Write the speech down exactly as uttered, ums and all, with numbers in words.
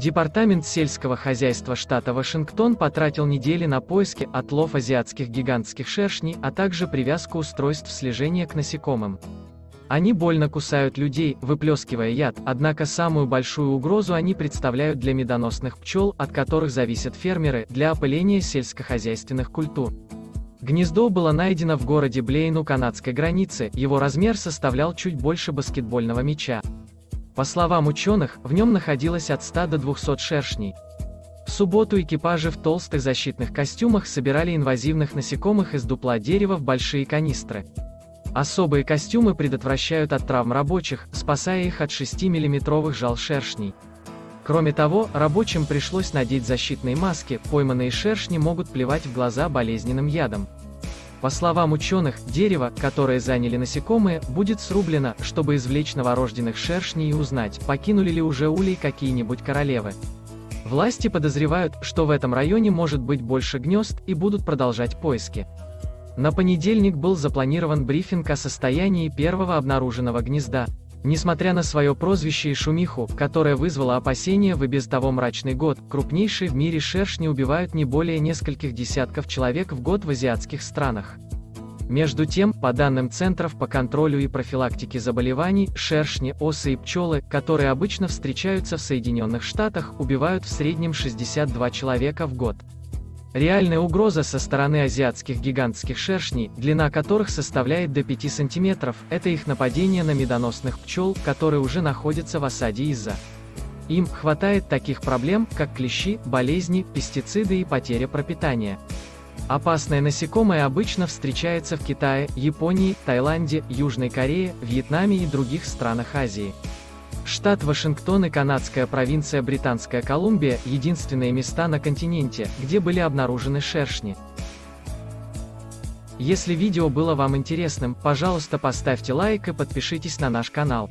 Департамент сельского хозяйства штата Вашингтон потратил недели на поиски, отлов азиатских гигантских шершней, а также привязку устройств слежения к насекомым. Они больно кусают людей, выплескивая яд, однако самую большую угрозу они представляют для медоносных пчел, от которых зависят фермеры, для опыления сельскохозяйственных культур. Гнездо было найдено в городе Блейн у канадской границы, его размер составлял чуть больше баскетбольного мяча. По словам ученых, в нем находилось от ста до двухсот шершней. В субботу экипажи в толстых защитных костюмах собирали инвазивных насекомых из дупла дерева в большие канистры. Особые костюмы предотвращают от травм рабочих, спасая их от шестимиллиметровых жал шершней. Кроме того, рабочим пришлось надеть защитные маски, пойманные шершни могут плевать в глаза болезненным ядом. По словам ученых, дерево, которое заняли насекомые, будет срублено, чтобы извлечь новорожденных шершней и узнать, покинули ли уже улей какие-нибудь королевы. Власти подозревают, что в этом районе может быть больше гнезд, и будут продолжать поиски. На понедельник был запланирован брифинг о состоянии первого обнаруженного гнезда. Несмотря на свое прозвище и шумиху, которая вызвала опасения в и без того мрачный год, крупнейшие в мире шершни убивают не более нескольких десятков человек в год в азиатских странах. Между тем, по данным Центров по контролю и профилактике заболеваний, шершни, осы и пчелы, которые обычно встречаются в Соединенных Штатах, убивают в среднем шестьдесят два человека в год. Реальная угроза со стороны азиатских гигантских шершней, длина которых составляет до пяти сантиметров, это их нападение на медоносных пчел, которые уже находятся в осаде из-за. Им хватает таких проблем, как клещи, болезни, пестициды и потеря пропитания. Опасное насекомое обычно встречается в Китае, Японии, Таиланде, Южной Корее, Вьетнаме и других странах Азии. Штат Вашингтон и канадская провинция Британская Колумбия – единственные места на континенте, где были обнаружены шершни. Если видео было вам интересным, пожалуйста, поставьте лайк и подпишитесь на наш канал.